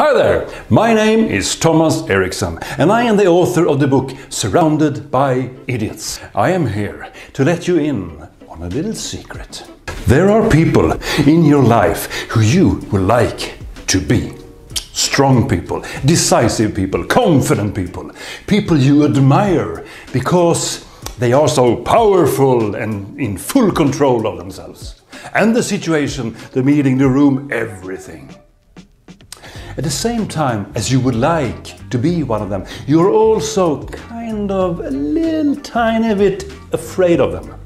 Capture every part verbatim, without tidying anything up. Hi there, my name is Thomas Eriksson and I am the author of the book Surrounded by Idiots. I am here to let you in on a little secret. There are people in your life who you would like to be. Strong people, decisive people, confident people, people you admire because they are so powerful and in full control of themselves. And the situation, the meeting, the room, everything. At the same time as you would like to be one of them, you're also kind of a little tiny bit afraid of them.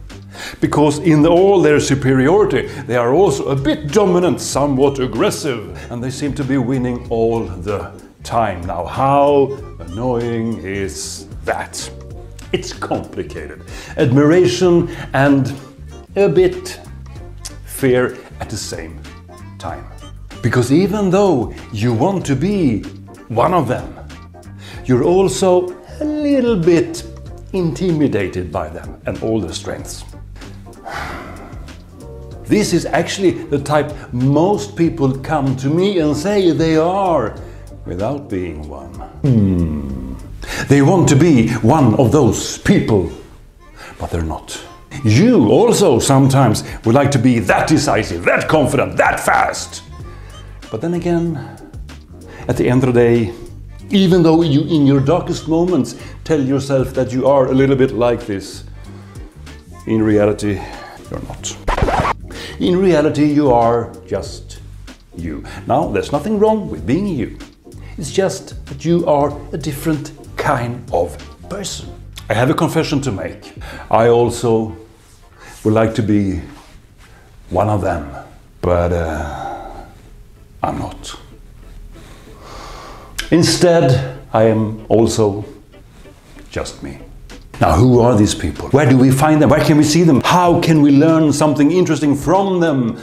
Because in all their superiority, they are also a bit dominant, somewhat aggressive, and they seem to be winning all the time. Now, how annoying is that? It's complicated. Admiration and a bit fear at the same time. Because even though you want to be one of them, you're also a little bit intimidated by them and all their strengths. This is actually the type most people come to me and say they are without being one. Hmm. They want to be one of those people, but they're not. You also sometimes would like to be that decisive, that confident, that fast. But then again, at the end of the day, even though you in your darkest moments tell yourself that you are a little bit like this, in reality, you're not. In reality, you are just you. Now, there's nothing wrong with being you. It's just that you are a different kind of person. I have a confession to make. I also would like to be one of them, but uh, I'm not. Instead, I am also just me. Now, who are these people? Where do we find them? Where can we see them? How can we learn something interesting from them?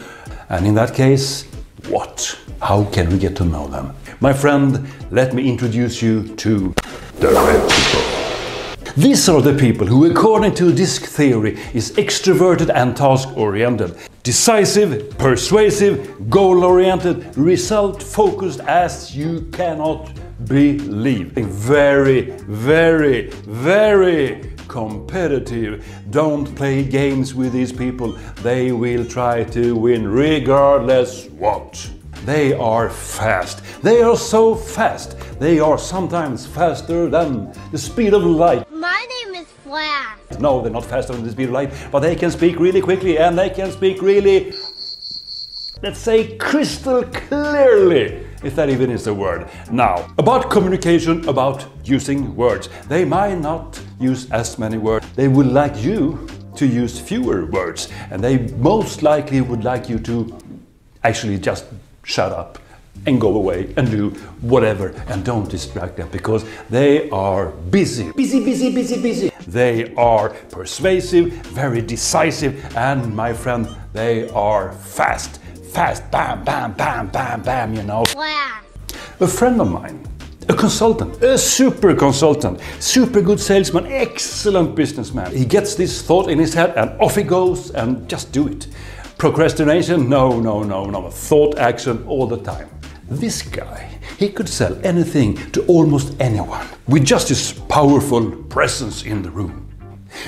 And in that case, what? How can we get to know them? My friend, let me introduce you to the red people. These are the people who, according to D I S C theory, is extroverted and task-oriented. Decisive, persuasive, goal-oriented, result-focused as you cannot believe. Very, very, very competitive. Don't play games with these people. They will try to win regardless what. They are fast. They are so fast. They are sometimes faster than the speed of light. My name is Flash. No, they're not faster than the speed of light, but they can speak really quickly and they can speak really, let's say, crystal clearly. If that even is a word. Now, about communication, about using words. They might not use as many words. They would like you to use fewer words. And they most likely would like you to actually just shut up and go away and do whatever and don't distract them because they are busy. Busy, busy, busy, busy. They are persuasive, very decisive, and my friend, they are fast. Fast, bam, bam, bam, bam, bam, you know. Wow. A friend of mine, a consultant, a super consultant, super good salesman, excellent businessman. He gets this thought in his head and off he goes and just do it. Procrastination, no, no, no, no, thought action all the time. This guy, he could sell anything to almost anyone with just his powerful presence in the room.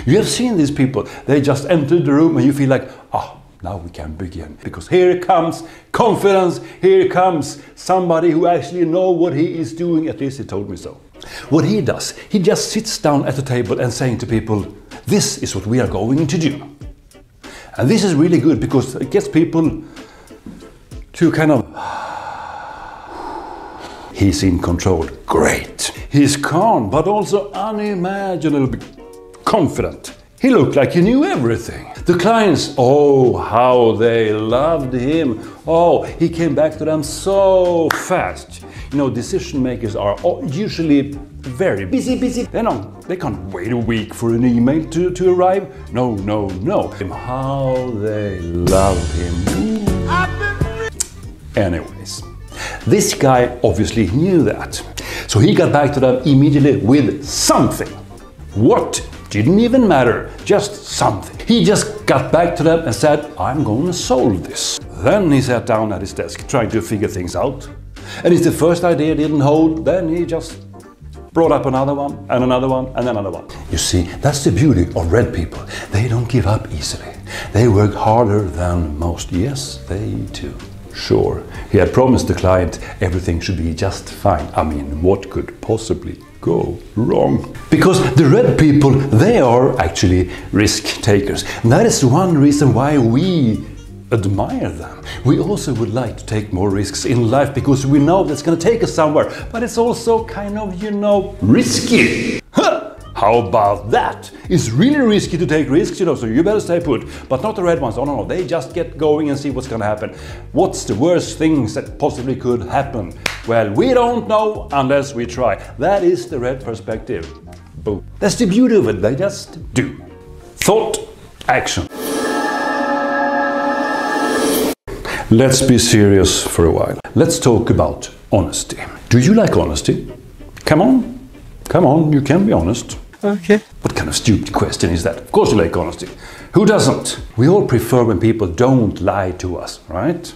You have seen these people, they just enter the room and you feel like, ah, oh, now we can begin, because here comes confidence, here comes somebody who actually knows what he is doing, at least he told me so. What he does, he just sits down at the table and saying to people, this is what we are going to do. And this is really good because it gets people to kind of, he's in control, great. He's calm, but also unimaginably confident. He looked like he knew everything. The clients, oh, how they loved him. Oh, he came back to them so fast. You know, decision makers are usually very busy, busy. They don't, they can't wait a week for an email to, to arrive. No, no, no. How they loved him. Anyways, this guy obviously knew that. So he got back to them immediately with something. What? Didn't even matter, just something. He just got back to them and said, I'm gonna solve this. Then he sat down at his desk, trying to figure things out. And if the first idea didn't hold, then he just brought up another one, and another one, and another one. You see, that's the beauty of red people. They don't give up easily. They work harder than most. Yes, they do. Sure, he had promised the client everything should be just fine. I mean, what could possibly go wrong? Because the red people, they are actually risk takers. And that is one reason why we admire them. We also would like to take more risks in life because we know that's going to take us somewhere. But it's also kind of, you know, risky. Huh? How about that? It's really risky to take risks, you know, so you better stay put. But not the red ones. Oh, no, no, they just get going and see what's going to happen. What's the worst things that possibly could happen? Well, we don't know unless we try. That is the red perspective. Boom. That's the beauty of it. They just do. Thought, action. Let's be serious for a while. Let's talk about honesty. Do you like honesty? Come on, come on, you can be honest. Okay. What kind of stupid question is that? Of course you like honesty. Who doesn't? We all prefer when people don't lie to us, right?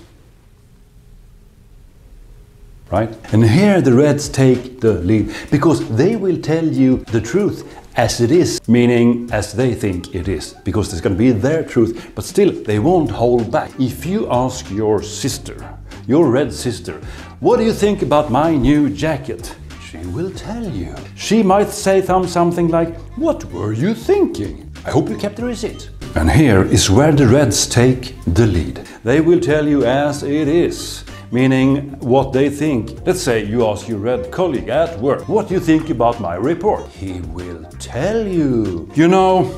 Right? And here the reds take the lead, because they will tell you the truth as it is, meaning as they think it is, because it's going to be their truth, but still they won't hold back. If you ask your sister, your red sister, what do you think about my new jacket? She will tell you. She might say something like, what were you thinking? I hope you kept the receipt. And here is where the reds take the lead. They will tell you as it is, meaning what they think. Let's say you ask your red colleague at work, what do you think about my report? He will tell you. You know,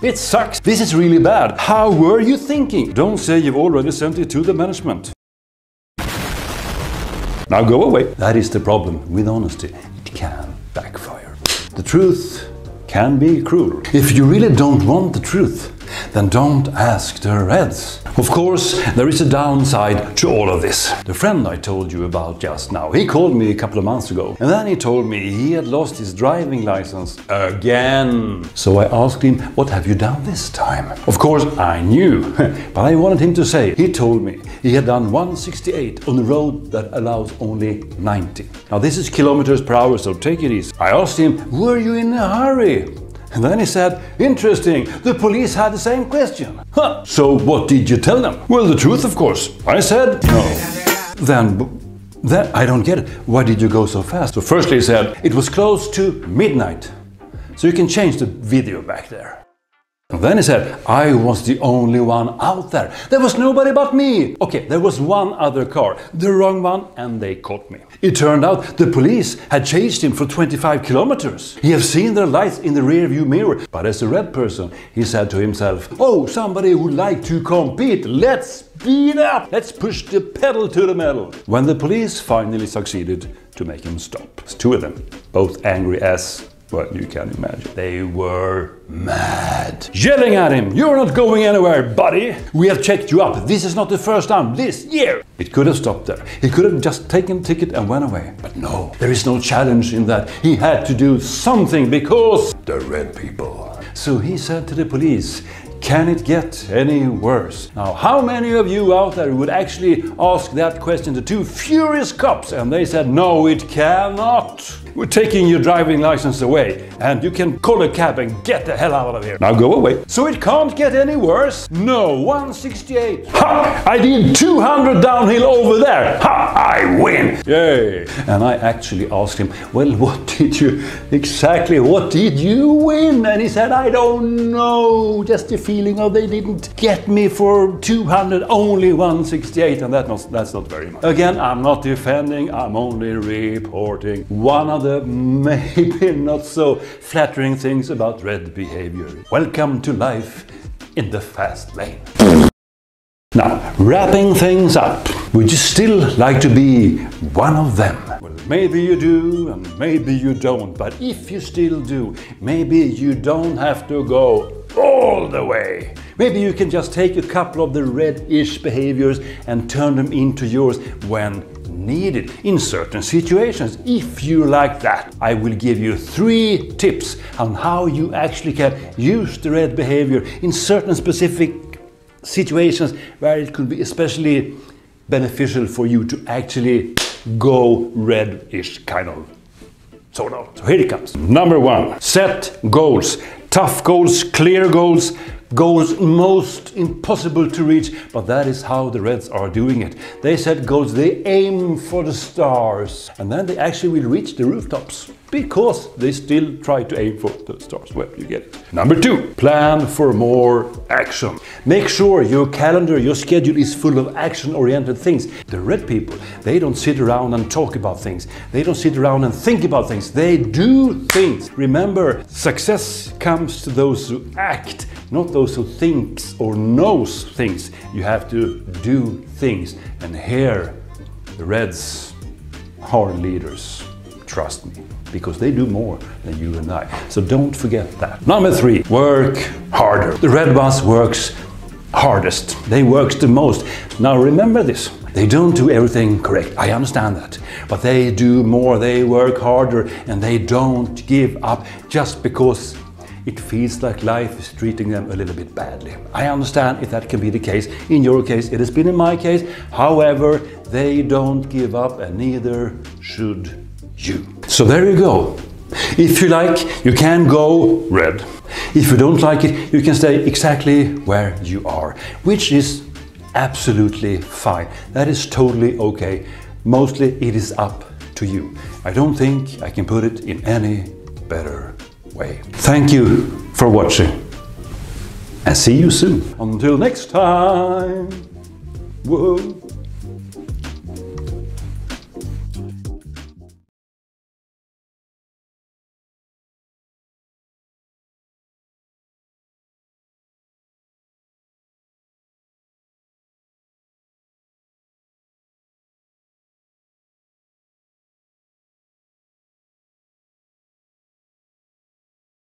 it sucks. This is really bad. How were you thinking? Don't say you've already sent it to the management. Now go away. That is the problem with honesty. It can backfire. The truth can be cruel. If you really don't want the truth, then don't ask the reds. Of course, there is a downside to all of this. The friend I told you about just now, he called me a couple of months ago, and then he told me he had lost his driving license again. So I asked him, what have you done this time? Of course, I knew, but I wanted him to say. He told me he had done one sixty-eight on a road that allows only ninety. Now this is kilometers per hour, so take it easy. I asked him, were you in a hurry? And then he said, interesting, the police had the same question. Huh, so what did you tell them? Well, the truth, of course. I said, no. Then, then, I don't get it. Why did you go so fast? So firstly, he said, it was close to midnight. So you can change the video back there. And then he said, I was the only one out there. There was nobody but me. Okay, there was one other car, the wrong one, and they caught me. It turned out the police had chased him for twenty-five kilometers. He had seen their lights in the rearview mirror. But as a red person, he said to himself, oh, somebody would like to compete. Let's speed up. Let's push the pedal to the metal. When the police finally succeeded to make him stop, two of them, both angry as... well, you can imagine. They were mad. Yelling at him, you're not going anywhere, buddy. We have checked you up. This is not the first time this year. It could have stopped there. He could have just taken the ticket and went away. But no, there is no challenge in that. He had to do something because the red people. So he said to the police, can it get any worse? Now, how many of you out there would actually ask that question to two furious cops? And they said, no, it cannot. We're taking your driving license away, and you can call a cab and get the hell out of here. Now go away. So it can't get any worse? No, one sixty-eight. Ha! I did two hundred downhill over there. Ha! I win. Yay. And I actually asked him, well, what did you, exactly what did you win? And he said, I don't know, just a few. Feeling of they didn't get me for two hundred, only one sixty-eight, and that must, that's not very much. Again, I'm not defending, I'm only reporting. One of the maybe not so flattering things about red behavior. Welcome to life in the fast lane. Now, wrapping things up, would you still like to be one of them? Well, maybe you do and maybe you don't, but if you still do, maybe you don't have to go all the way. Maybe you can just take a couple of the red-ish behaviors and turn them into yours when needed in certain situations. If you like that, I will give you three tips on how you actually can use the red behavior in certain specific situations where it could be especially beneficial for you to actually go red-ish kind of sort of. So here it comes. Number one, set goals. Tough goals, clear goals, goals most impossible to reach, but that is how the Reds are doing it. They set goals, they aim for the stars, and then they actually will reach the rooftops because they still try to aim for the stars. Well, you get it. Number two, plan for more action. Make sure your calendar, your schedule is full of action-oriented things. The Red people, they don't sit around and talk about things. They don't sit around and think about things. They do things. Remember, success comes to those who act, not those who thinks or knows things. You have to do things. And here, the Reds are leaders. Trust me, because they do more than you and I. So don't forget that. Number three, work harder. The Red bus works hardest. They work the most. Now remember this. They don't do everything correct, I understand that. But they do more, they work harder, and they don't give up just because it feels like life is treating them a little bit badly. I understand if that can be the case. In your case, it has been in my case. However, they don't give up, and neither should you. So there you go. If you like, you can go red. If you don't like it, you can stay exactly where you are, which is absolutely fine. That is totally okay. Mostly it is up to you. I don't think I can put it in any better way. Thank you for watching, and see you soon. Until next time. Whoa.